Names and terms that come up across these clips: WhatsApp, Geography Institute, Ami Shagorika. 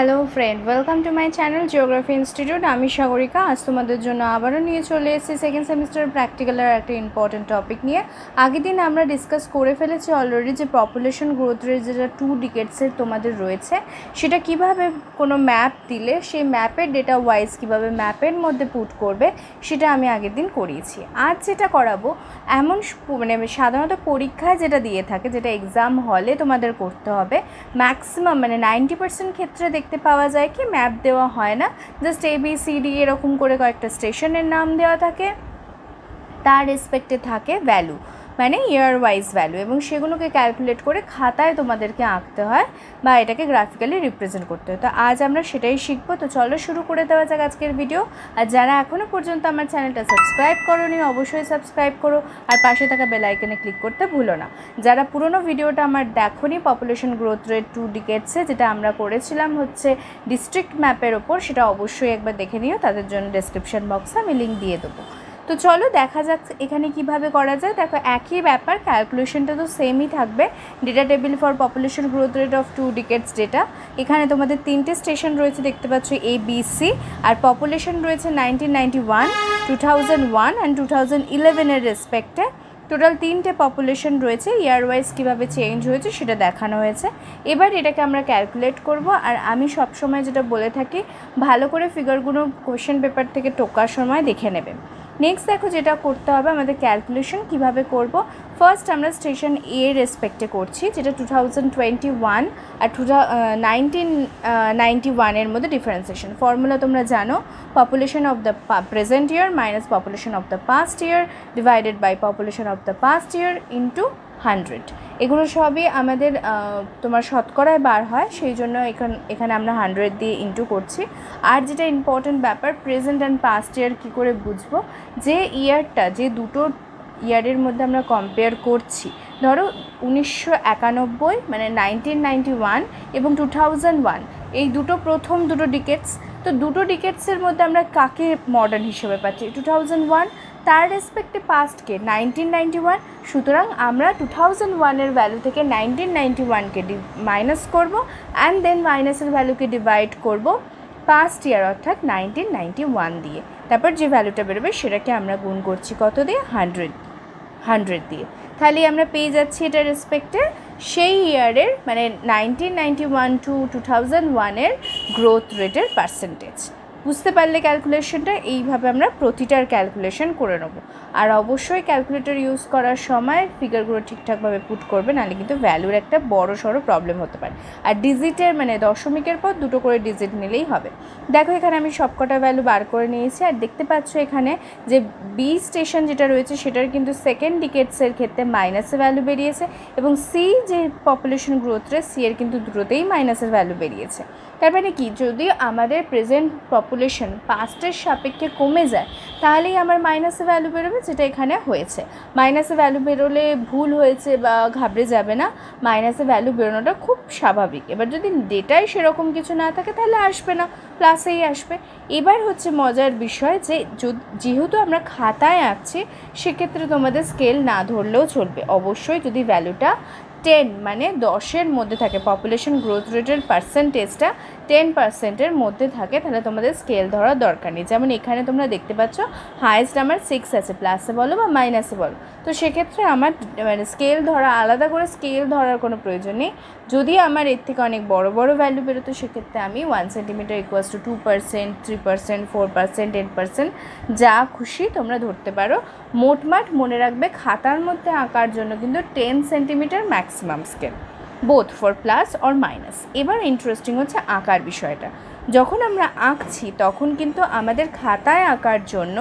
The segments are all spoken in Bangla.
Hello friend, welcome to my channel Geography Institute. Ami Shagorika. आज तुम्हारे जोनो आवारो निये चले ऐसे second semester practical एक टे important topic निये आगे दिन आम्रा discuss कोरे फैले चे already जे population growth rate जे 2 decades से तुम्हारे रोए चे शिटा किबाबे कोनो map दिले शे map पे data wise किबाबे map पे मध्य put कोडे शिटा आमी आगे दिन कोरी ची आज जेटा कराबो एमोन शुपने शादानो तो परीक्षा जेटा दिए था के जेटा exam hall तुम्हारे कोट्टा होबे maximum मने 90% क्षेत्र দেখতে পাওয়া যায় কি ম্যাপ দেওয়া হয় না just A B C D এরকম করে কয়েকটা স্টেশনের নাম দেওয়া থাকে তার রেসপেক্টে থাকে ভ্যালু মানে ইয়ার ওয়াইজ ভ্যালু এবং সেগুলোকে ক্যালকুলেট করে খাতায় তোমাদেরকে আঁকতে হয় বা এটাকে গ্রাফিক্যালি রিপ্রেজেন্ট করতে হয় তো আজ আমরা সেটাই শিখব তো চলো শুরু করে দেওয়া যাক আজকের ভিডিও আর যারা এখনো পর্যন্ত আমার চ্যানেলটা সাবস্ক্রাইব করোনি অবশ্যই সাবস্ক্রাইব করো আর পাশে থাকা বেল আইকনে ক্লিক করতে ভুলো না যারা পুরনো ভিডিওটা আমার দেখোনি পপুলেশন গ্রোথ রেট 2 decades যেটা আমরা করেছিলাম হচ্ছে ডিস্ট্রিক্ট ম্যাপের ওপর সেটা অবশ্যই একবার দেখে নিও তাদের জন্য ডেসক্রিপশন বক্সে আমি লিংক দিয়ে দেবো তো চলো দেখা যাক এখানে কিভাবে করা যায় দেখো একই ব্যাপার ক্যালকুলেশনটা তো সেমই থাকবে data table for population growth rate of 2 decades data এখানে তোমাদের তিনটে স্টেশন রয়েছে দেখতে পাচ্ছ এ বি সি আর পপুলেশন রয়েছে 1991 2001 and 2011 এর রেসপেক্টে টোটাল তিনটে পপুলেশন রয়েছে ইয়ার ওয়াইজ কীভাবে চেঞ্জ হয়েছে সেটা দেখানো হয়েছে এবার এটাকে আমরা ক্যালকুলেট করব আর আমি সবসময় যেটা বলে থাকি ভালো করে ফিগারগুলো কোয়েশ্চেন পেপার থেকে টোকার সময় দেখে নেবে নেক্সট দেখো যেটা করতে হবে আমাদের ক্যালকুলেশন কিভাবে করব ফার্স্ট আমরা স্টেশন এ রেসপেক্টে করছি যেটা 2021 আর 1991 এর মধ্যে ডিফারেন্সিয়েশন ফর্মুলা তোমরা জানো population of the present year minus population of the past year divided by population of the past year into 100 এগুলো সবই আমাদের তোমার শতকরায় বার হয় সেই জন্য এখানে আমরা 100 দিয়ে ইনটু করছি আর যেটা ইম্পর্টেন্ট ব্যাপার প্রেজেন্ট অ্যান্ড পাস্ট ইয়ার কী করে বুঝবো যে ইয়ারটা যে দুটো ইয়ারের মধ্যে আমরা কম্পেয়ার করছি ধরো 1991 মানে 1991 এবং 2001 এই দুটো প্রথম দুটো ডিকেটস তো দুটো ডিকেটসের মধ্যে আমরা কাকে মডার্ন হিসেবে পাচ্ছি 2001 তার রেসপেক্টে পাস্টকে 1991 সুতরাং আমরা 2001-এর ভ্যালু থেকে 1991-কে মাইনাস করব অ্যান্ড দেন মাইনাসের ভ্যালুকে ডিভাইড করব পাস্ট ইয়ার অর্থাৎ 1991 দিয়ে তারপর যে ভ্যালুটা বেরোবে সেটাকে আমরা গুণ করছি কত দিয়ে 100 দিয়ে তাহলে আমরা পেয়ে যাচ্ছি এটা রেসপেক্টে সেই ইয়ারের মানে 1991 টু 2001-এর গ্রোথ রেটের পার্সেন্টেজ বুঝতে পারলে ক্যালকুলেশনটা এইভাবে আমরা প্রতিটার ক্যালকুলেশন করে নেব আর অবশ্যই ক্যালকুলেটর ইউজ করার সময় ফিগারগুলো ঠিকঠাকভাবে পুট করবে নাহলে কিন্তু ভ্যালুর একটা বড় সড়ো প্রবলেম হতে পারে আর ডিজিটের মানে দশমিকের পর দুটো করে ডিজিট নিলেই হবে দেখো এখানে আমি সবকটা ভ্যালু বার করে নিয়েছি আর দেখতে পাচ্ছ এখানে যে বি স্টেশন যেটা রয়েছে সেটার কিন্তু সেকেন্ড ডিকেটসের ক্ষেত্রে মাইনাসের ভ্যালু বেরিয়েছে এবং সি যে পপুলেশন গ্রোথ রেট সি এর কিন্তু দুটোতেই মাইনাসের ভ্যালু বেরিয়েছে তার মানে কি যদি আমাদের প্রেজেন্ট পপুলেশন পাস্টের সাপেক্ষে কমে যায় তাহলেই আমার মাইনাসে ভ্যালু বেরোবে যেটা এখানে হয়েছে মাইনাসে ভ্যালু বেরোলে ভুল হয়েছে বা ঘাবড়ে যাবে না মাইনাসে ভ্যালু বেরোনোটা খুব স্বাভাবিক এবার যদি ডেটাই সেরকম কিছু না থাকে তাহলে আসবে না প্লাসেই আসবে এবার হচ্ছে মজার বিষয় যে যেহেতু আমরা খাতায় আঁকছি সেক্ষেত্রে তোমাদের স্কেল না ধরলেও চলবে অবশ্যই যদি ভ্যালুটা 10 মানে 10-এর মধ্যে থাকে পপুলেশন গ্রোথ রেটের পার্সেন্টেজটা 10%-এর মধ্যে থাকে তাহলে তোমাদের স্কেল ধরার দরকার নেই যেমন এখানে তোমরা দেখতে পাচ্ছ হাইয়েস্ট আমার 6 আছে প্লাসে বলো বা মাইনাসে বলো তো সেক্ষেত্রে আমার মানে স্কেল ধরা আলাদা করে স্কেল ধরার কোনো প্রয়োজন নেই যদি আমার এর থেকে অনেক বড় বড় ভ্যালু বেরোতো সেক্ষেত্রে আমি 1 সেন্টিমিটার ইকুয়ালস টু 2%, 3%, 4%, 10% যা খুশি তোমরা ধরতে পারো মোটমাট মনে রাখবে খাতার মধ্যে আঁকার জন্য কিন্তু 10 centimetre maximum scale both for plus or minus এবার ইন্টারেস্টিং হচ্ছে আঁকার বিষয়টা যখন আমরা আঁকছি তখন কিন্তু আমাদের খাতায় আঁকার জন্য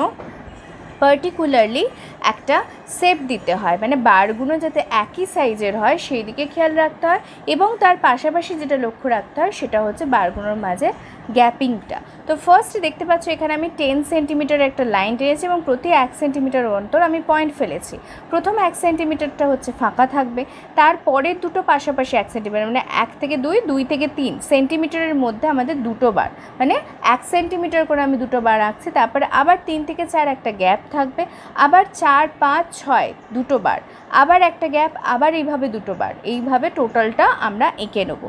পার্টিকুলারলি একটা শেপ দিতে হয় মানে বারগুলো যাতে একই সাইজের হয় সেই দিকে খেয়াল রাখতে হয় এবং তার পাশাপাশি যেটা লক্ষ্য রাখতে হয় সেটা হচ্ছে বারগুলোর মাঝে গ্যাপিংটা তো ফার্স্ট দেখতে পাচ্ছ এখানে আমি 10 সেন্টিমিটার একটা লাইন টেনেছি এবং প্রতি 1 সেন্টিমিটার অন্তর আমি পয়েন্ট ফেলেছি প্রথম 1 সেন্টিমিটারটা হচ্ছে ফাঁকা থাকবে তারপরের দুটো পাশাপাশি 1 সেন্টিমিটার মানে 1 থেকে 2 2 থেকে 3 সেন্টিমিটারের মধ্যে আমাদের দুটো বার মানে 1 সেন্টিমিটার করে আমি দুটো বার আঁকছি তারপরে আবার 3 থেকে 4 একটা গ্যাপ থাকবে আবার 4, 5, 6 দুটো বার আবার একটা গ্যাপ আবার এইভাবে দুটো বার এইভাবে টোটালটা আমরা এঁকে নেব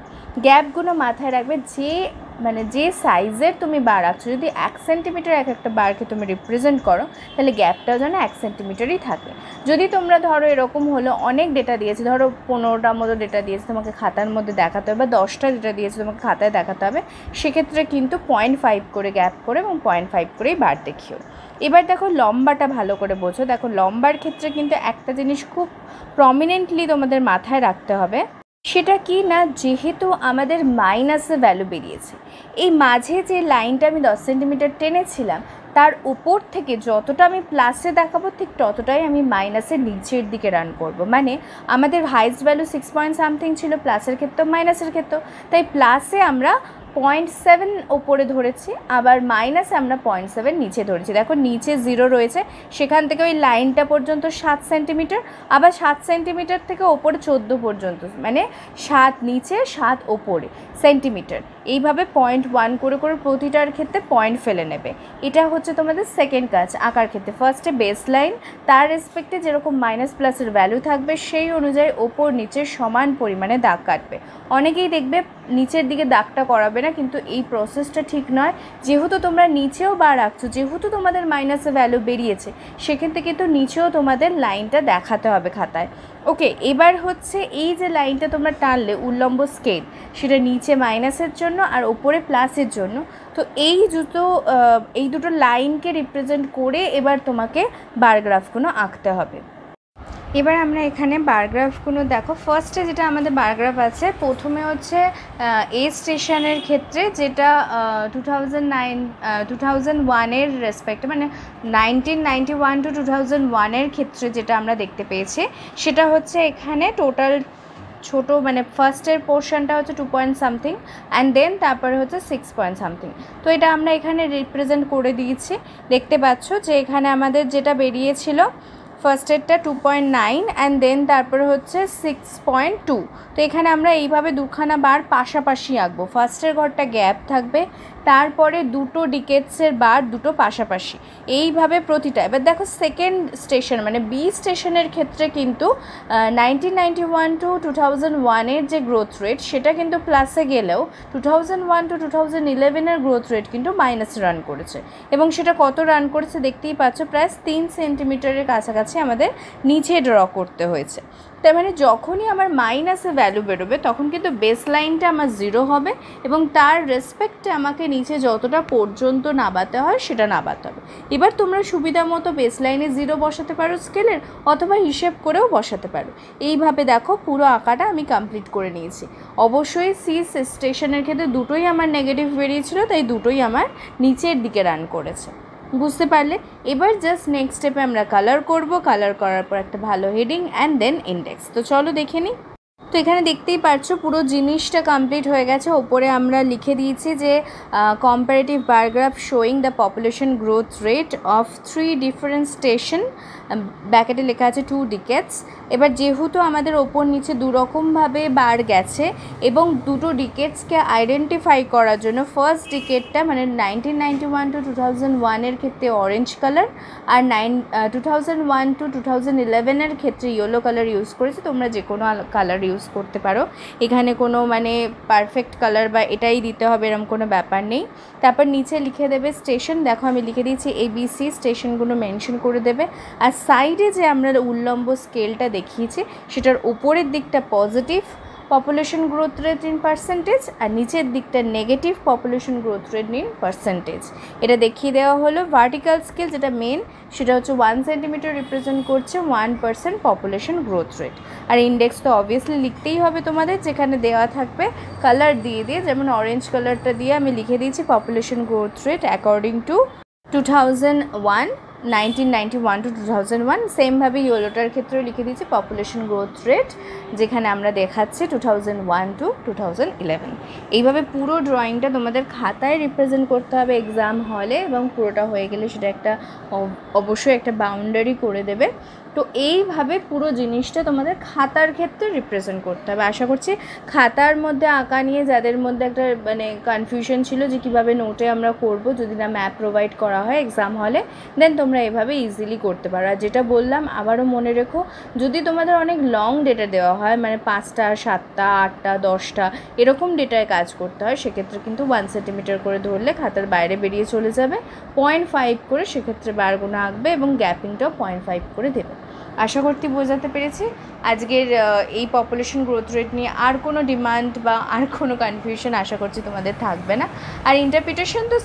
গ্যাপগুলো মাথায় রাখবে যে মানে যে সাইজের তুমি বার আঁকছো যদি 1 সেন্টিমিটার এক একটা বারকে তুমি রিপ্রেজেন্ট করো তাহলে গ্যাপটা যেন 1 সেন্টিমিটারই থাকে। যদি তোমরা ধরো এরকম হলো অনেক ডেটা দিয়েছে, ধরো 15টার মতো ডেটা দিয়েছে তোমাকে খাতার মধ্যে দেখাতে হবে বা 10টা ডেটা দিয়েছে তোমাকে খাতায় দেখাতে হবে, সেক্ষেত্রে কিন্তু 0.5 করে গ্যাপ করে এবং 0.5 করেই বার দেখিও। এবার দেখো লম্বাটা ভালো করে বোঝো। দেখো লম্বার ক্ষেত্রে কিন্তু একটা জিনিস খুব প্রমিনেন্টলি তোমাদের মাথায় রাখতে হবে, সেটা কি না যেহেতু আমাদের মাইনাসে ভ্যালু বেরিয়েছে, এই মাঝে যে লাইনটা আমি 10 সেন্টিমিটার টেনেছিলাম তার উপর থেকে যতটা আমি প্লাসে দেখাবো ঠিক ততটাই আমি মাইনাসের নিচের দিকে রান করব। মানে আমাদের হাইয়েস্ট ভ্যালু 6 পয়েন্ট সামথিং ছিল প্লাসের ক্ষেত্রে মাইনাসের ক্ষেত্রে, তাই প্লাসে আমরা 0.7 ওপরে ধরেছি, আবার মাইনাসে আমরা 0.7 নিচে ধরেছি। দেখো নিচে 0 রয়েছে, সেখান থেকে ওই লাইনটা পর্যন্ত 7 সেন্টিমিটার, আবার 7 সেন্টিমিটার থেকে ওপরে 14 পর্যন্ত, মানে 7 নিচে 7 ওপরে সেন্টিমিটার। এইভাবে 0.1 করে করে প্রতিটার ক্ষেত্রে পয়েন্ট ফেলে নেবে। এটা হচ্ছে তোমাদের সেকেন্ড কাজ আঁকার ক্ষেত্রে। ফার্স্টে বেস লাইন, তার রেসপেক্টে যেরকম মাইনাস প্লাসের ভ্যালু থাকবে সেই অনুযায়ী ওপর নিচে সমান পরিমাণে দাগ কাটবে। অনেকেই দেখবে নিচের দিকে দাগটা করাবে না, কিন্তু এই প্রসেসটা ঠিক নয়। যেহেতু তোমরা নিচেও বার রাখছো, যেহেতু তোমাদের মাইনাসে ভ্যালু বেরিয়েছে, সেক্ষেত্রে কিন্তু নিচেও তোমাদের লাইনটা দেখাতে হবে খাতায়। ওকে, এবার হচ্ছে এই যে লাইনটা তোমরা টানলে উল্লম্ব স্কেল, সেটা নিচে মাইনাসের জন্য আর ওপরে প্লাসের জন্য, তো এই দুটো লাইনকে রিপ্রেজেন্ট করে এবার তোমাকে বারগ্রাফগুলো আঁকতে হবে। এবার আমরা এখানে বারগ্রাফগুলো দেখো, ফার্স্টে যেটা আমাদের বারগ্রাফ আছে, প্রথমে হচ্ছে এ স্টেশনের ক্ষেত্রে যেটা 2001-এর রেসপেক্টে, মানে 1991 to 2001-এর ক্ষেত্রে যেটা আমরা দেখতে পেয়েছি, সেটা হচ্ছে এখানে টোটাল ছোটো, মানে ফার্স্টের পোর্শনটা হচ্ছে 2 পয়েন্ট সামথিং অ্যান্ড দেন তারপরে হচ্ছে 6 পয়েন্ট সামথিং। তো এটা আমরা এখানে রিপ্রেজেন্ট করে দিয়েছি। দেখতে পাচ্ছ যে এখানে আমাদের যেটা বেরিয়েছিল ফার্স্টেরটা 2.9 অ্যান্ড দেন তারপরে হচ্ছে 6.2। তো এখানে আমরা এইভাবে দুখানা বার পাশাপাশি আঁকবো। ফার্স্টের ঘরটা গ্যাপ থাকবে, তারপরে দুটো ডিকেটসের বার দুটো পাশাপাশি, এইভাবে প্রতিটা। এবার দেখো সেকেন্ড স্টেশন মানে বি স্টেশনের ক্ষেত্রে কিন্তু 1991 to 2001-এর যে গ্রোথ রেট সেটা কিন্তু প্লাসে গেলেও 2001 to 2011-এর গ্রোথ রেট কিন্তু মাইনাসে রান করেছে, এবং সেটা কত রান করেছে দেখতেই পাচ্ছ, প্রায় 3 সেন্টিমিটারের কাছাকাছি আমাদের নিচে ড্র করতে হয়েছে। তার মানে যখনই আমার মাইনাসে ভ্যালু বেরোবে তখন কিন্তু বেস লাইনটা আমার 0 হবে, এবং তার রেসপেক্টে আমাকে নিচে যতটা পর্যন্ত নামাতে হয় সেটা নামাতে হবে। এবার তোমরা সুবিধা মতো বেস লাইনে 0 বসাতে পারো স্কেলের, অথবা হিসেব করেও বসাতে পারো। এইভাবে দেখো পুরো আঁকাটা আমি কমপ্লিট করে নিয়েছি। অবশ্যই সি স্টেশনের ক্ষেত্রে দুটোই আমার নেগেটিভ বেরিয়েছিল, তাই দুটোই আমার নিচের দিকে রান করেছে। বুঝতে পারলে? এবার জাস্ট নেক্সট স্টেপে আমরা কালার করব, কালার করার পর একটা ভালো হেডিং অ্যান্ড দেন ইন্ডেক্স। তো চলো দেখে নিই। তো এখানে দেখতেই পারছো পুরো জিনিসটা কমপ্লিট হয়ে গেছে। ওপরে আমরা লিখে দিয়েছি যে comparative bar graph showing the population growth rate of 3 different station, ব্যাকেটে লেখা আছে 2 ডিকেটস। এবার যেহেতু আমাদের ওপর নিচে দুরকমভাবে বার গেছে, এবং দুটো ডিকেটসকে আইডেন্টিফাই করার জন্য ফার্স্ট ডিকেটটা মানে 1991 to 2001-এর ক্ষেত্রে অরেঞ্জ কালার, আর 2001 to 2011-এর ক্ষেত্রে ইয়েলো কালার ইউজ করেছি। তোমরা যে কোনো কালার ইউজ করতে পারো, এখানে কোনো মানে পারফেক্ট কালার বা এটাই দিতে হবে এরকম কোনো ব্যাপার নেই। তারপর নিচে লিখে দেবে স্টেশন। দেখো আমি লিখে দিয়েছি ABC স্টেশনগুলো মেনশন করে দেবে। আর সাইডে যে আমরা উল্লম্ব স্কেলটা দেখিয়েছি সেটার উপরের দিকটা positive population growth rate in percentage, আর নিচের দিকটা negative population growth rate in percentage, এটা দেখিয়ে দেওয়া হলো। ভার্টিক্যাল স্কেল যেটা মেন সেটা হচ্ছে 1 সেন্টিমিটার রিপ্রেজেন্ট করছে 1% পপুলেশন গ্রোথ রেট। আর ইন্ডেক্স তো অবভিয়াসলি লিখতেই হবে তোমাদের, যেখানে দেওয়া থাকবে কালার দিয়ে দিয়ে, যেমন অরেঞ্জ কালারটা দিয়ে আমি লিখে দিয়েছি population growth rate according to 1991 to 2001, সেমভাবে ইয়েলোটার ক্ষেত্রেও লিখে দিয়েছি পপুলেশন গ্রোথ রেট, যেখানে আমরা দেখাচ্ছি 2001 to 2011। এইভাবে পুরো ড্রয়িংটা তোমাদের খাতায় রিপ্রেজেন্ট করতে হবে এক্সাম হলে, এবং পুরোটা হয়ে গেলে সেটা একটা অবশ্যই একটা বাউন্ডারি করে দেবে। তো এইভাবে পুরো জিনিসটা তোমাদের খাতার ক্ষেত্রে রিপ্রেজেন্ট করতে হবে। আশা করছি খাতার মধ্যে আঁকা নিয়ে যাদের মধ্যে একটা মানে কনফিউশন ছিল যে কীভাবে নোটে আমরা করব যদি না ম্যাপ প্রোভাইড করা হয় এক্সাম হলে, দেন তোমরা এভাবে ইজিলি করতে পারো। আর যেটা বললাম আবারও মনে রেখো, যদি তোমাদের অনেক লং ডেটা দেওয়া হয় মানে 5টা 7টা 8টা 10টা এরকম ডেটায় কাজ করতে হয়, সেক্ষেত্রে কিন্তু 1 সেন্টিমিটার করে ধরলে খাতার বাইরে বেরিয়ে চলে যাবে, 0.5 করে সেক্ষেত্রে বারগুণা আঁকবে এবং গ্যাপিংটাও 0.5 করে দেবে। আশা করতে বোঝাতে পেরেছি। আজকের এই পপুলেশন গ্রোথ রেট নিয়ে আর কোনো ডিমান্ড বা আর কোনো কনফিউশন আশা করছি তোমাদের থাকবে না। আর ইন্টারপ্রিটেশন তো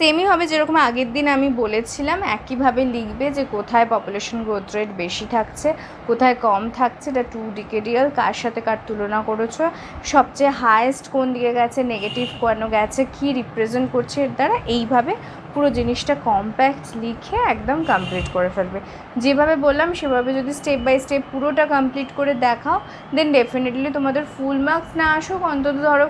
সেমই হবে যেরকম আগের দিন আমি বলেছিলাম, একইভাবে লিখবে যে কোথায় পপুলেশন গ্রোথ রেট বেশি থাকছে, কোথায় কম থাকছে, এটা 2 ডিকেডিয়াল কার সাথে কার তুলনা করেছো, সবচেয়ে হায়েস্ট কোন দিকে গেছে, নেগেটিভ কোন গেছে, কী রিপ্রেজেন্ট করছে এর দ্বারা, এইভাবে পুরো জিনিসটা কম্প্যাক্ট লিখে একদম কমপ্লিট করে ফেলবে। যেভাবে বললাম সেভাবে যদি স্টেপ বাই স্টেপ পুরোটা কমপ্লিট করে দেখাও, দেন ডেফিনেটলি তোমাদের ফুল মার্কস না আসুক, অন্তত ধরো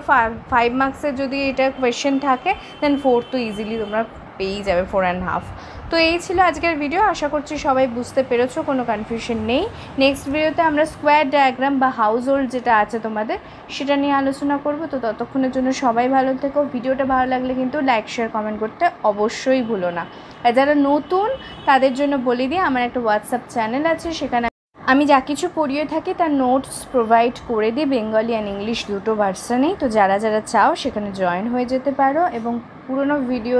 5 মার্কসের যদি এটা কোয়েশ্চেন থাকে দেন 4 তো ইজিলি তোমরা পেয়ে যাবে, 4.5। তো এই ছিল আজকের ভিডিও, আশা করছি সবাই বুঝতে পেরেছো, কোনো কনফিউশন নেই। নেক্সট ভিডিওতে আমরা স্কোয়ার ডায়াগ্রাম বা হাউস হোল্ড যেটা আছে তোমাদের সেটা নিয়ে আলোচনা করব। তো ততক্ষণের জন্য সবাই ভালো থেকো। ভিডিওটা ভালো লাগলে কিন্তু লাইক শেয়ার কমেন্ট করতে অবশ্যই ভুলো না। আর যারা নতুন তাদের জন্য বলে দিই, আমার একটা হোয়াটসঅ্যাপ চ্যানেল আছে, সেখানে আমি যা কিছু পড়িয়ে থাকি তার নোটস প্রোভাইড করে দিই বেঙ্গলি অ্যান্ড ইংলিশ দুটো ভার্সানেই। তো যারা যারা চাও সেখানে জয়েন হয়ে যেতে পারো, এবং পুরোনো ভিডিও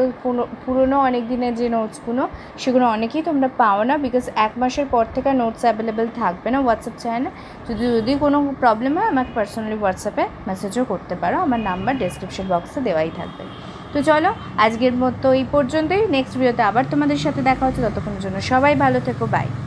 পুরোনো অনেক দিনের যে নোটসগুলো সেগুলো অনেকেই তোমরা পাও না, বিকজ 1 মাসের পর থেকে নোটস অ্যাভেলেবেল থাকবে না হোয়াটসঅ্যাপ চ্যানেলে। যদি কোনো প্রবলেম হয় আমাকে পার্সোনালি হোয়াটসঅ্যাপে মেসেজও করতে পারো, আমার নাম্বার ডেসক্রিপশন বক্সে দেওয়াই থাকবে। তো চলো আজকের মতো এই পর্যন্তই, নেক্সট ভিডিওতে আবার তোমাদের সাথে দেখা হচ্ছে। ততক্ষণের জন্য সবাই ভালো থেকো, বাই।